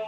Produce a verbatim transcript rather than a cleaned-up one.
Oh,